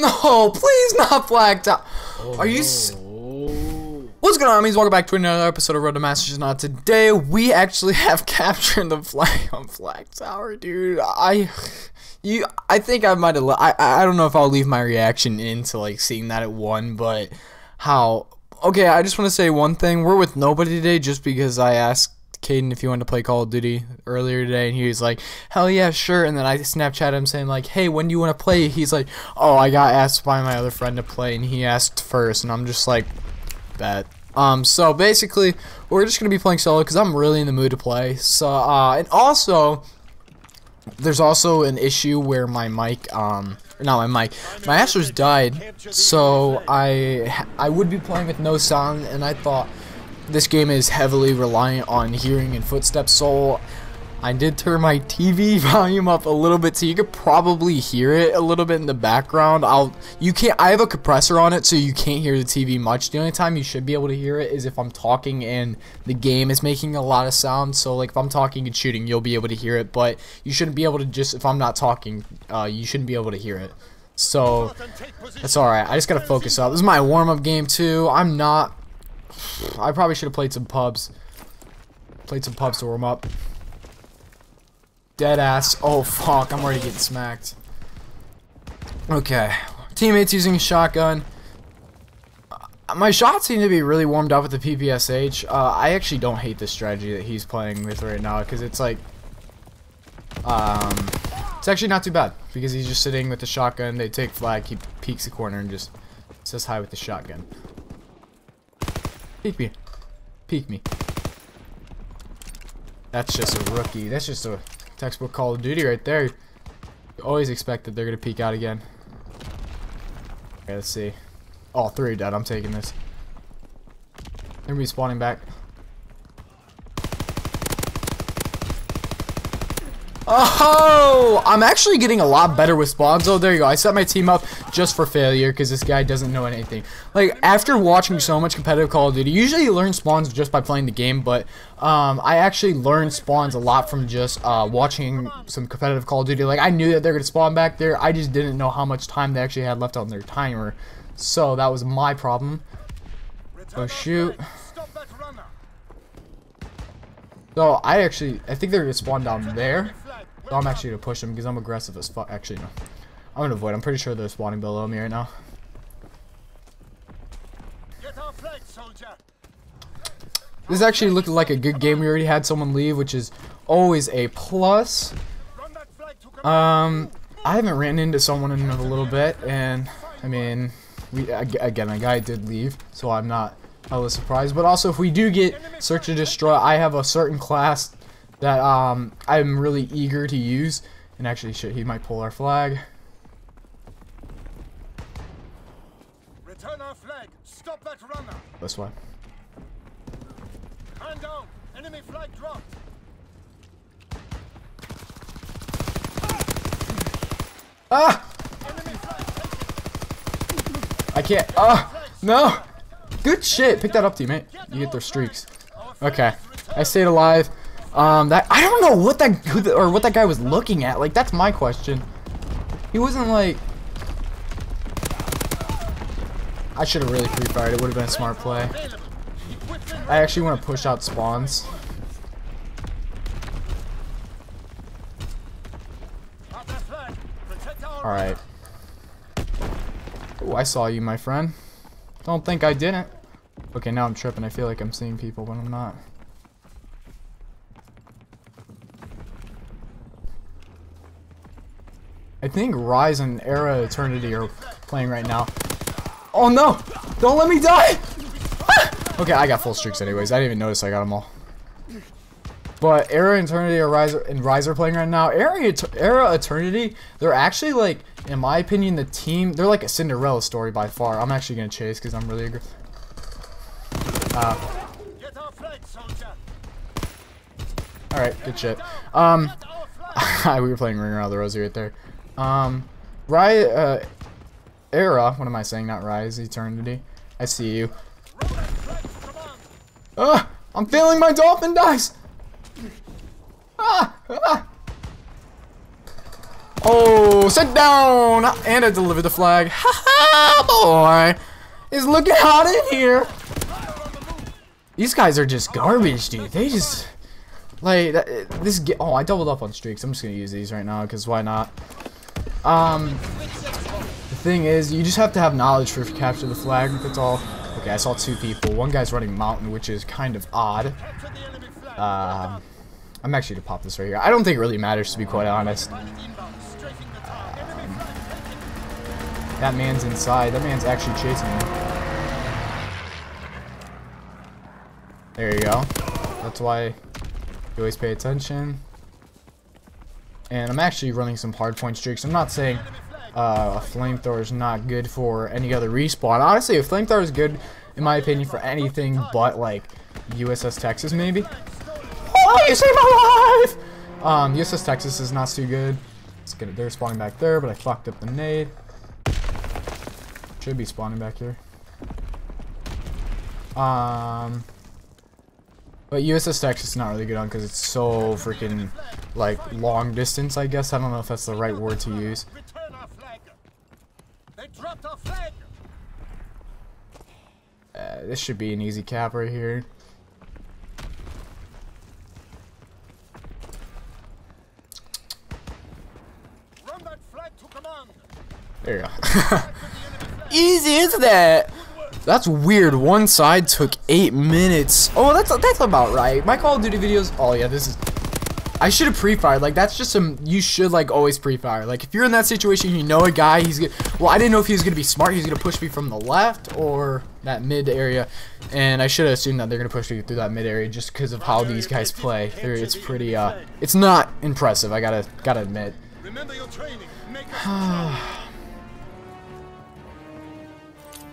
No, please not blacked out. Oh. Are you What's going on, homies? Welcome back to another episode of Road to Masters. Now, today we actually have captured the flag on Flag Tower, dude. I think I might have, I don't know if I'll leave my reaction into like seeing that it won, but how, okay, I just want to say one thing. We're with nobody today just because I asked Caden if he wanted to play Call of Duty earlier today, and he was like, hell yeah, sure, and then I Snapchat him saying like, hey, when do you want to play? He's like, oh, I got asked by my other friend to play, and he asked first, and I'm just like, bet. So basically, we're just gonna be playing solo because I'm really in the mood to play. So, and also, there's also an issue where my mic, my Astros died. So I would be playing with no sound, and I thought this game is heavily reliant on hearing and footsteps. So I did turn my TV volume up a little bit, so you could probably hear it a little bit in the background. I have a compressor on it, so you can't hear the TV much. The only time you should be able to hear it is if I'm talking and the game is making a lot of sound. So like if I'm talking and shooting, you'll be able to hear it, but you shouldn't be able to just, if I'm not talking, you shouldn't be able to hear it. So that's alright. I just gotta focus up. This is my warm-up game too. I probably should have played some pubs. Played some pubs to warm up. Dead ass. Oh fuck, I'm already getting smacked. Okay. Teammates using a shotgun. My shots seem to be really warmed up with the PPSH. I actually don't hate this strategy that he's playing with right now, because it's like... it's actually not too bad, because he's just sitting with the shotgun, they take flag, he peeks the corner and just says hi with the shotgun. Peek me. Peek me. That's just a rookie. That's just a... textbook Call of Duty right there. You always expect that they're gonna peek out again. Okay, let's see. All three dead. I'm taking this. They're respawning back. Oh! I'm actually getting a lot better with spawns. Oh, there you go. I set my team up just for failure because this guy doesn't know anything. Like, after watching so much competitive Call of Duty, usually you learn spawns just by playing the game, but I actually learned spawns a lot from just watching some competitive Call of Duty. Like, I knew that they're going to spawn back there. I just didn't know how much time they actually had left on their timer. So, that was my problem. Oh, shoot. So, I think they're going to spawn down there. So I'm actually going to push them because I'm aggressive as fuck. Actually, no. I'm going to avoid. I'm pretty sure they're spawning below me right now. Get our flag, soldier. This actually looked like a good game. We already had someone leave, which is always a plus. I haven't ran into someone in a little bit. And, I mean, again, a guy did leave. So I'm not hella surprised. But also, if we do get Search and Destroy, I have a certain class that I'm really eager to use. And actually, shit, he might pull our flag. Return our flag. Stop that runner. This one. Hand down. Enemy flag dropped. Ah! Enemy flag taken. I can't. Ah! No! Good shit. Pick that up, teammate. You get their streaks. Okay. I stayed alive. I don't know what that guy was looking at. Like, that's my question. He wasn't like... I should have really pre-fired. It would have been a smart play. I actually want to push out spawns. Alright. Oh, I saw you, my friend. Don't think I didn't. Okay, now I'm tripping. I feel like I'm seeing people when I'm not. I think Ryze and Era Eternity are playing right now. Oh no! Don't let me die! Ah! Okay, I got full streaks anyways. I didn't even notice I got them all. But Era Eternity or Ryze are playing right now. Era Eternity, they're actually like, in my opinion, the team. They're like a Cinderella story by far. I'm actually gonna chase because I'm really aggressive. All right, good shit. We were playing Ring Around the Rosie right there. Era, what am I saying, not Ryze, Eternity, I see you. I'm failing my dolphin dice! Oh! go! Sit down! And I delivered the flag. Ha ha! Boy! It's looking hot in here! These guys are just garbage, dude. They just... like, this... Oh, I doubled up on streaks. I'm just gonna use these right now, because why not? The thing is, you just have to have knowledge for if you capture the flag. That's all. Okay, I saw two people. One guy's running mountain, which is kind of odd. I'm actually gonna pop this right here. I don't think it really matters, to be quite honest. That man's inside. That man's actually chasing me. There you go. That's why you always pay attention. And I'm actually running some hardpoint streaks. I'm not saying a flamethrower is not good for any other respawn. Honestly, a flamethrower is good, in my opinion, for anything but, like, USS Texas, maybe. Oh, you saved my life! USS Texas is not too good. It's good. They're spawning back there, but I fucked up the nade. Should be spawning back here. But USS Texas is not really good on because it's so freaking, like, long distance, I guess. I don't know if that's the right word to use. This should be an easy cap right here. There you go. Easy is that? That's weird. One side took 8 minutes. Oh, that's about right. My Call of Duty videos. Oh yeah, this is. I should have pre-fired. Like that's just some. You should like always pre-fire. Like if you're in that situation, you know a guy. He's gonna. Well, I didn't know if he was gonna be smart. He's gonna push me from the left or that mid area, and I should have assumed that they're gonna push me through that mid area just because of how these guys play. It's pretty. It's not impressive. I gotta admit. Remember your training. Make up.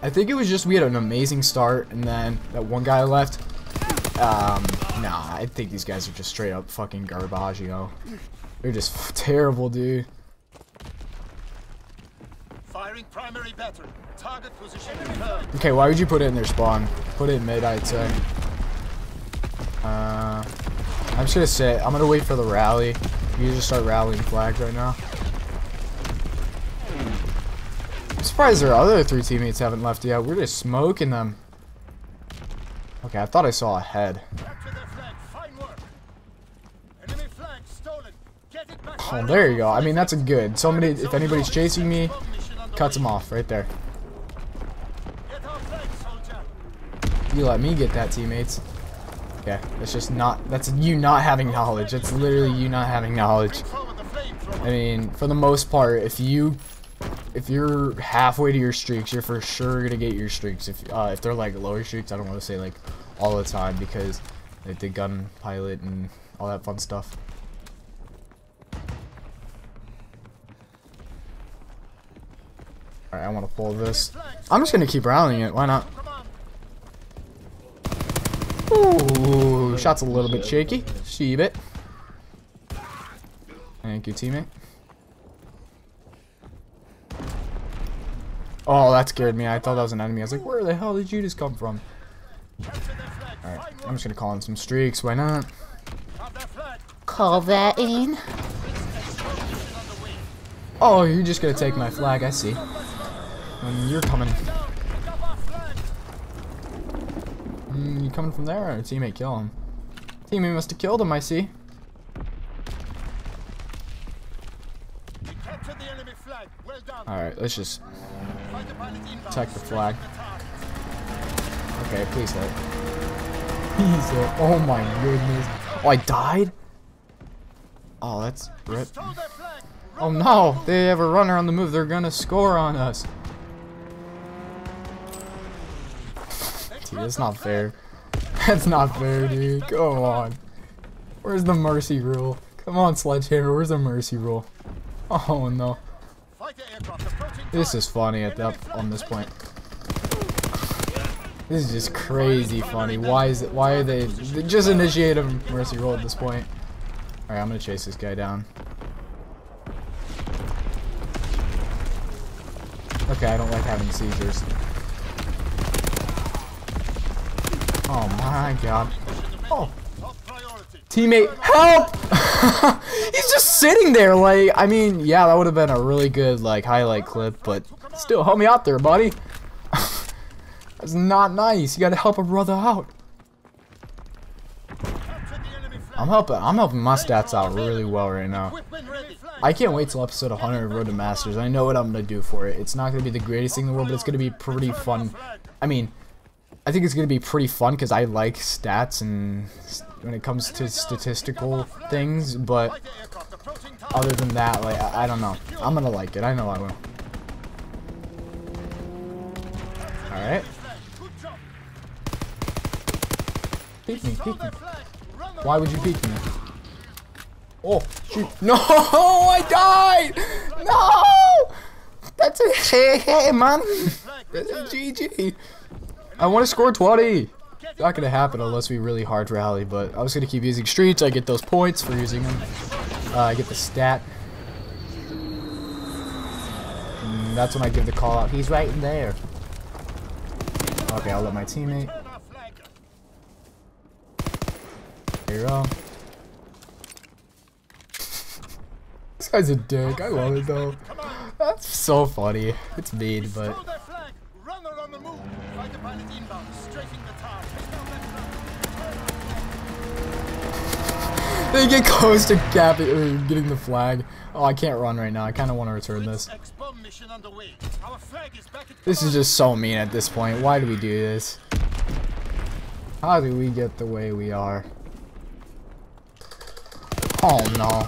I think it was just we had an amazing start, and then that one guy left. Nah, I think these guys are just straight up fucking garbage, you know. They're just terrible, dude. Firing primary battery. Target position. Okay, why would you put it in their spawn? Put it in mid, I'd say. I'm just gonna sit. I'm gonna wait for the rally. You just start rallying flags right now. I'm surprised our other three teammates haven't left yet. We're just smoking them. Okay, I thought I saw a head. Oh, there you go. I mean, that's a good. Somebody, if anybody's chasing me, cuts them off right there. You let me get that, teammates. Okay, that's just not. That's you not having knowledge. It's literally you not having knowledge. I mean, for the most part, if you're halfway to your streaks, you're for sure gonna get your streaks. If they're like lower streaks, I don't want to say like all the time because like the gun pilot and all that fun stuff. All right, I want to pull this. I'm just gonna keep rallying it. Why not? Ooh, shot's a little bit shaky. Sheeb it. Thank you, teammate. Oh, that scared me. I thought that was an enemy. I was like, where the hell did you just come from? Alright, I'm just gonna call in some streaks. Why not? Call that in. Oh, you're just gonna take my flag. I see. And you're coming. You coming from there? Or teammate kill him? Teammate must have killed him, I see. Alright, let's just attack the flag. Okay, please hit. Please hit. Oh my goodness. Oh, I died? Oh, that's rip. Oh no! They have a runner on the move. They're gonna score on us. Dude, that's not fair. That's not fair, dude. Come on. Where's the mercy rule? Come on, Sledgehammer. Where's the mercy rule? Oh no. This is funny at that on this point. This is just crazy funny. Why is it? Why are they? They just initiate a mercy roll at this point. All right, I'm gonna chase this guy down. Okay, I don't like having seizures. Oh my god. Oh. Teammate, help! He's just sitting there, like, I mean, yeah, that would have been a really good, like, highlight clip, but still, help me out there, buddy. That's not nice. You gotta help a brother out. I'm helping my stats out really well right now. I can't wait till episode 100 of Road to Masters. I know what I'm gonna do for it. It's not gonna be the greatest thing in the world, but it's gonna be pretty fun. I mean, I think it's gonna be pretty fun because I like stats and when it comes to statistical things, but other than that, like, I don't know. I'm gonna like it. I know I will. Alright. Peek me, peek me. Why would you peek me? Oh, shoot. No, I died! No! That's a hey, man. That's a GG. I want to score 20. Not gonna happen unless we really hard rally, but I was gonna keep using streets. I get those points for using them. I get the stat. And that's when I give the call out. He's right in there. Okay, I'll let my teammate. There you go. This guy's a dick. I love it though. That's so funny. It's mean, but. They get close to getting the flag. Oh, I can't run right now. I kind of want to return this. This is just so mean at this point. Why do we do this? How do we get the way we are? Oh no.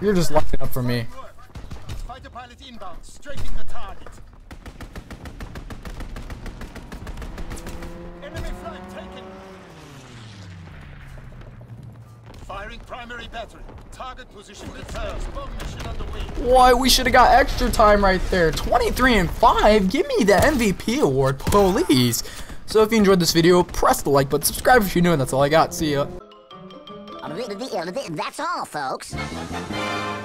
You're just lining up for me. Fighter pilot inbound, strafing the target. Enemy flag taken. Firing primary battery. Target position returns. Bomb mission underway. Why, we should have got extra time right there. 23 and 5. Give me the MVP award, please. So if you enjoyed this video, press the like button, subscribe if you're new, and that's all I got. See ya. That's all, folks.